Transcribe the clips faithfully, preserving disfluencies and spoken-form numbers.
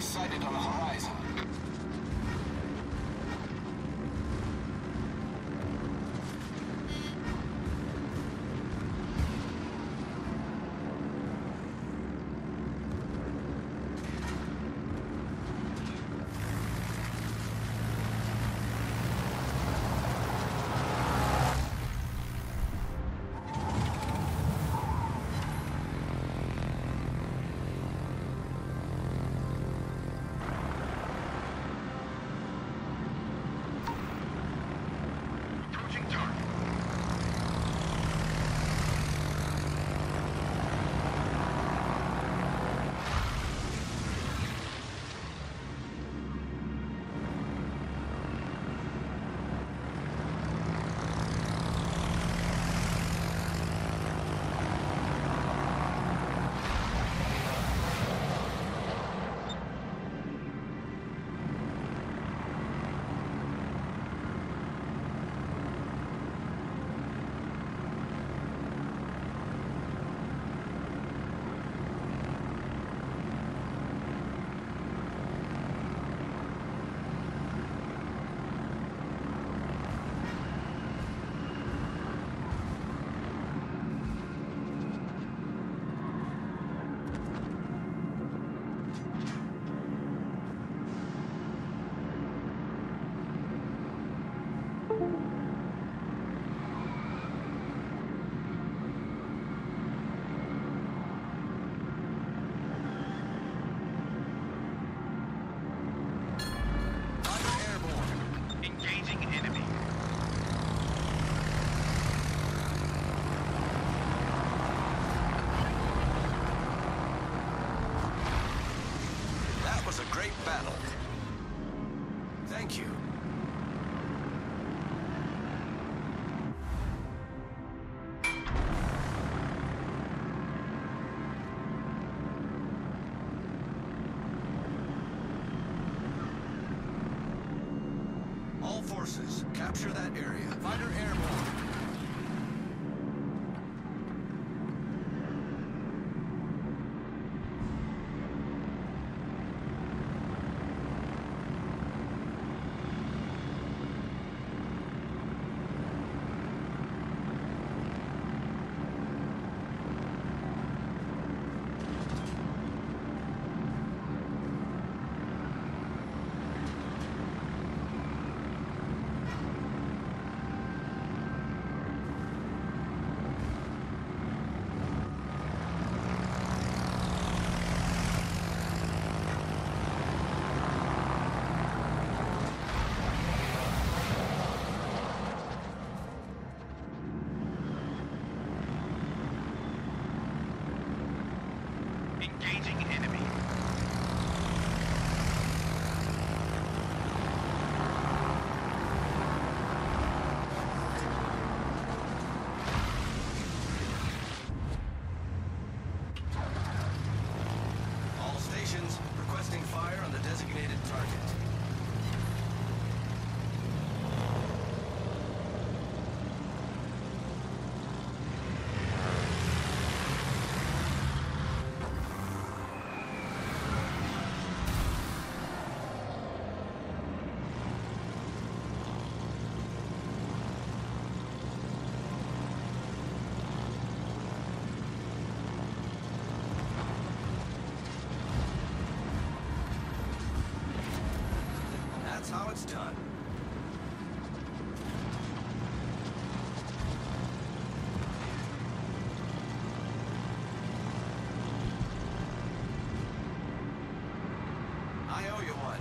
Sighted on the horizon. Battle. Thank you. All forces, capture that area. Fighter airborne. That's how it's done. I owe you one.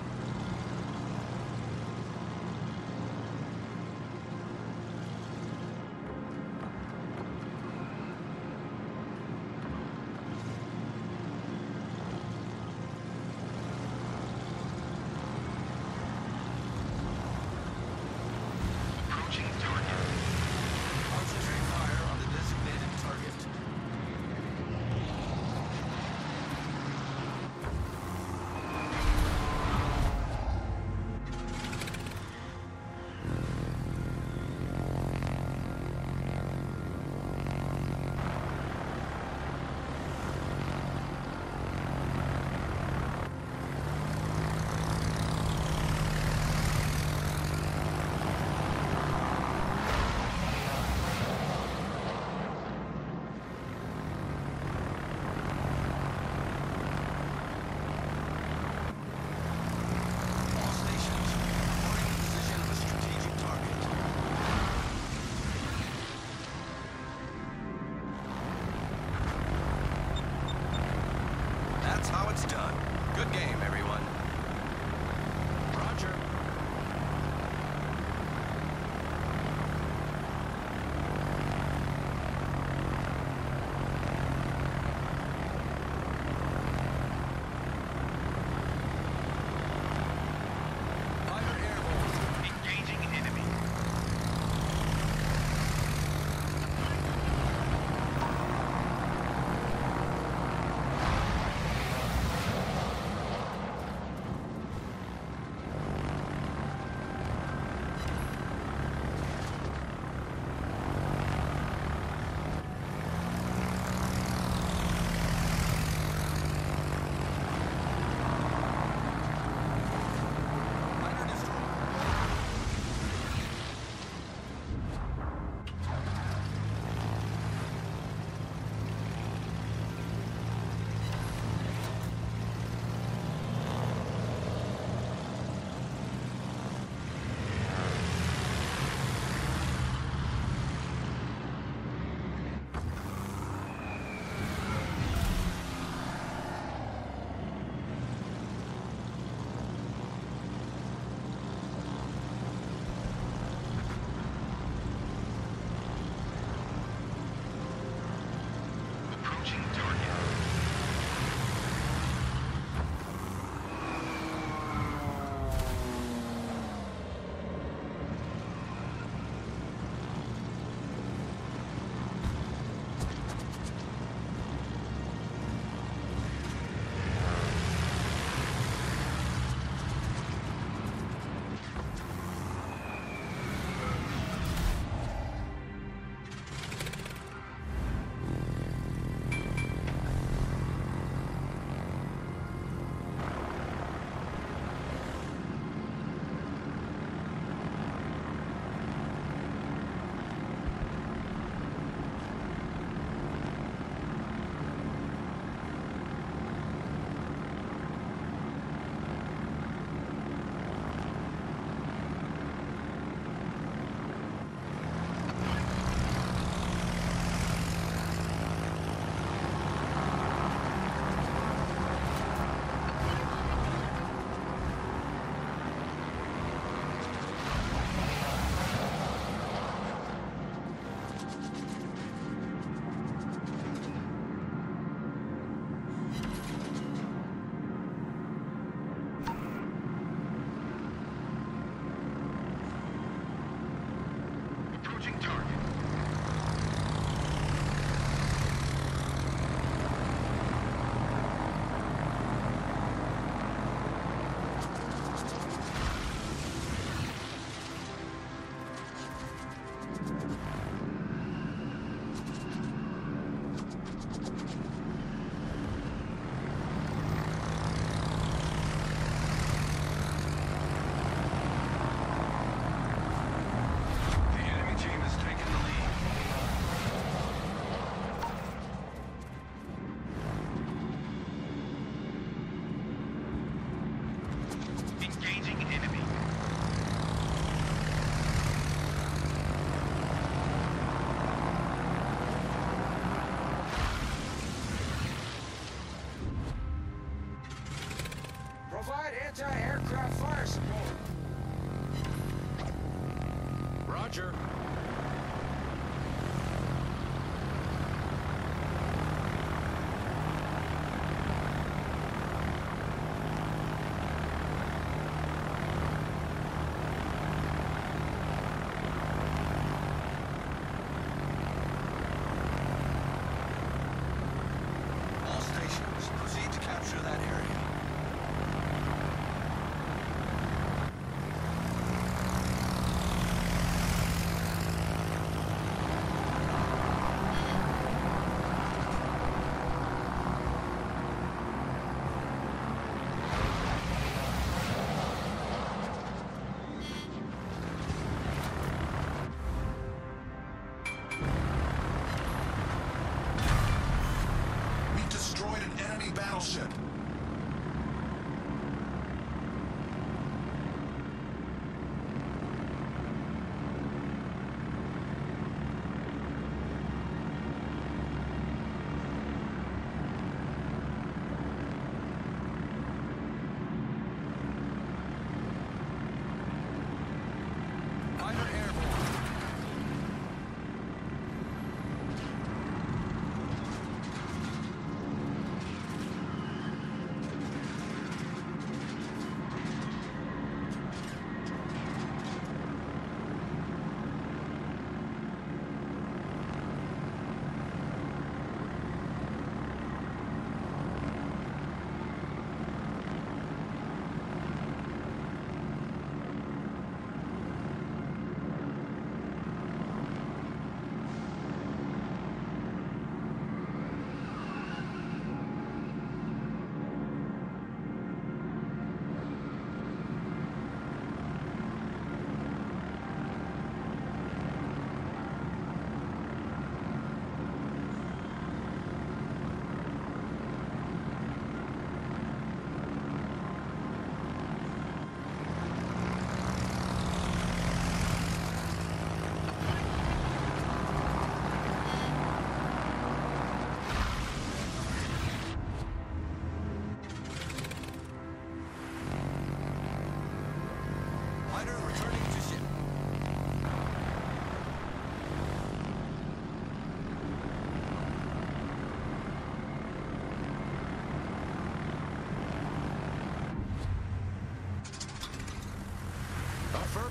Roger.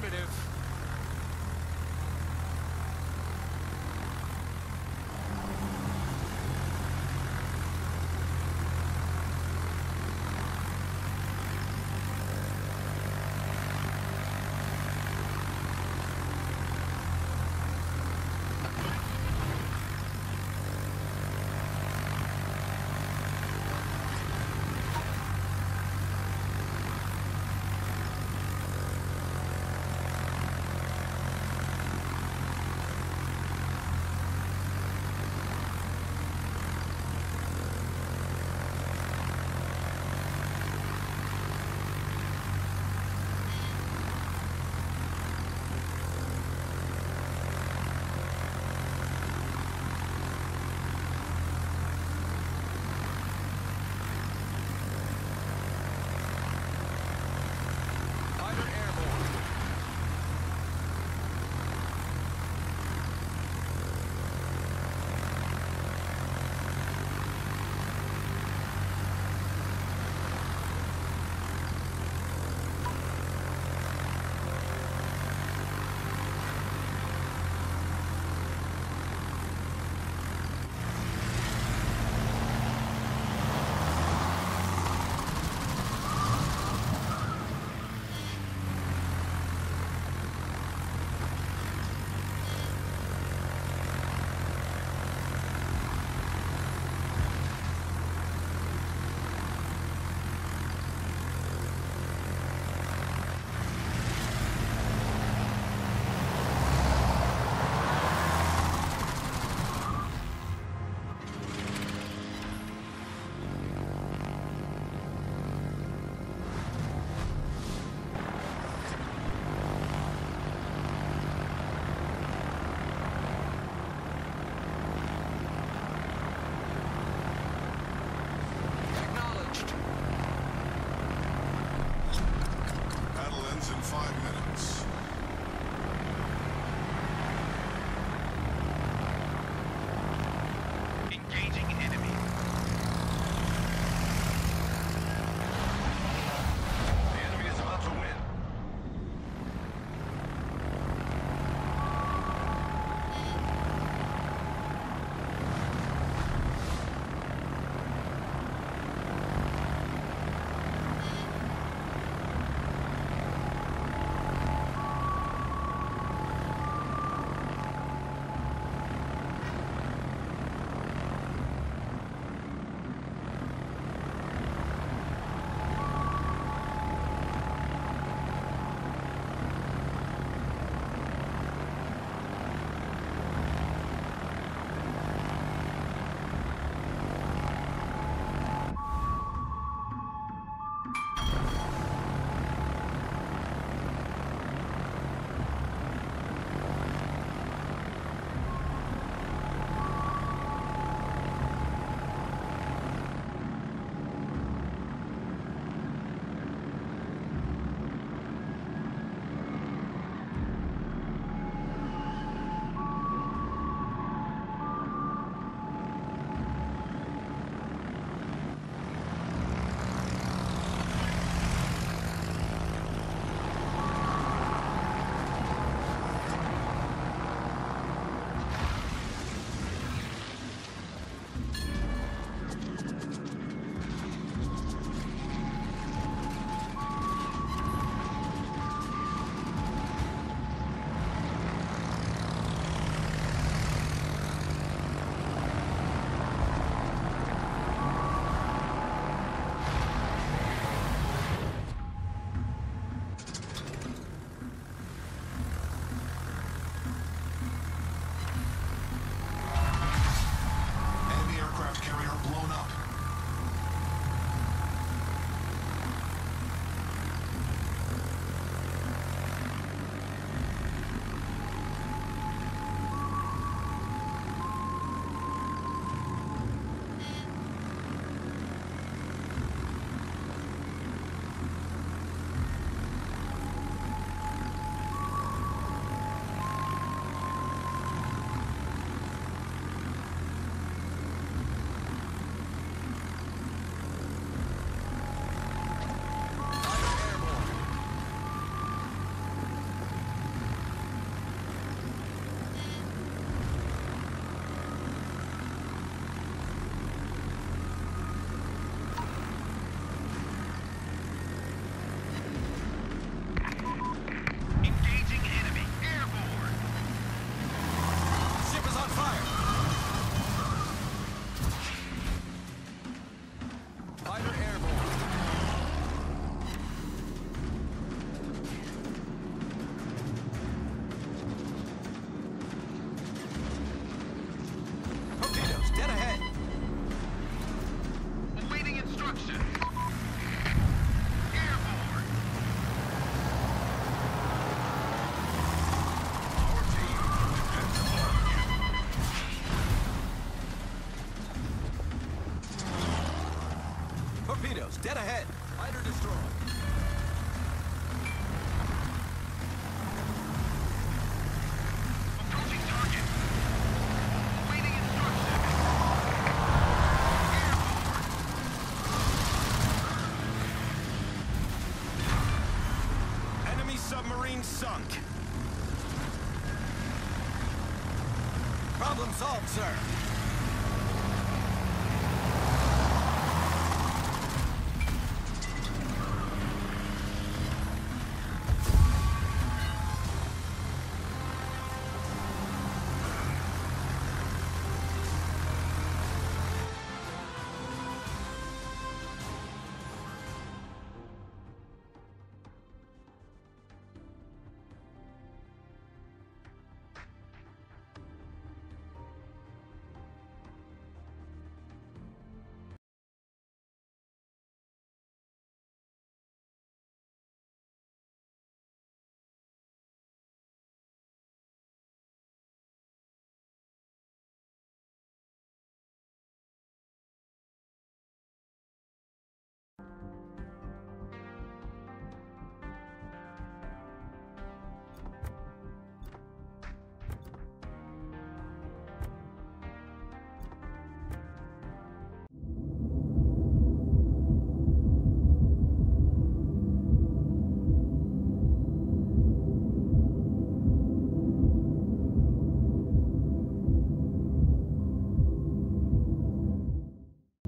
Battleship. Dead ahead. Fighter destroyed. Sunk. Problem solved, sir.